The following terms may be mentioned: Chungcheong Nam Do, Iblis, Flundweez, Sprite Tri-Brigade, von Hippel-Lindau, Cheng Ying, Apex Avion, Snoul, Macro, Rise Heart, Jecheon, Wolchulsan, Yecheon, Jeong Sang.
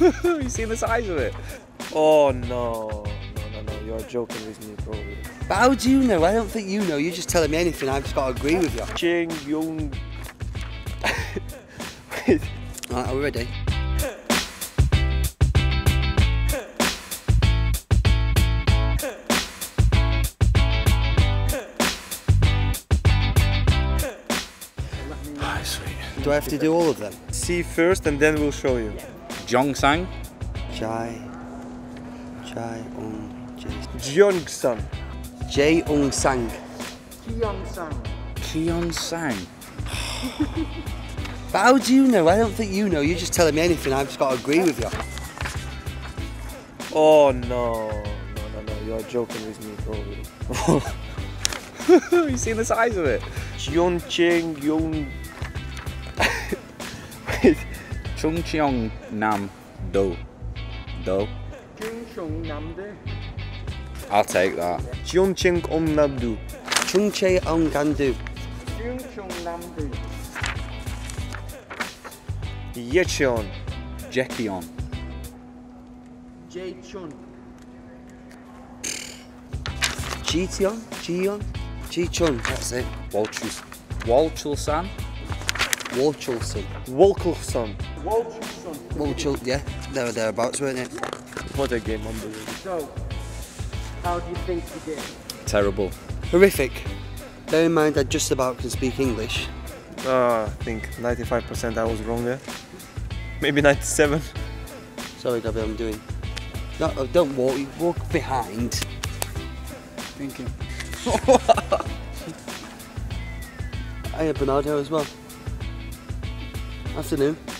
You see the size of it. Oh no. No, you're joking with me, bro. But how do you know? I don't think you know. You're just telling me anything. I've just got to agree with you. Chungcheong. Alright, are we ready? Alright, sweet. Do I have to do all of them? See first and then we'll show you. Jeong Sang. Jeong Sang. Jeong Sang. Jeong Sang. Jeong Sang. But how do you know? I don't think you know. You're just telling me anything. I've just got to agree with you. Oh no. No, you're joking with me, probably. You see the size of it. Chungcheong Nam Do. I'll take that. Chungcheong Nam Do. Chungcheong Nam Do. Yecheon. Jecheon. Jecheon. Jecheon. Jecheon. That's it. Wolchulsan. Wolchulsan. Wolchulsan. Wolchulsan. Yeah, they were thereabouts, weren't it? What a game, unbelievable. So, how do you think you did? Terrible. Horrific. Bear in mind I just about can speak English. I think 95% I was wrong there. Maybe 97. Sorry, Gabby, I'm doing. No, don't walk. You walk behind. Thank you. I had Bernardo as well. Afternoon.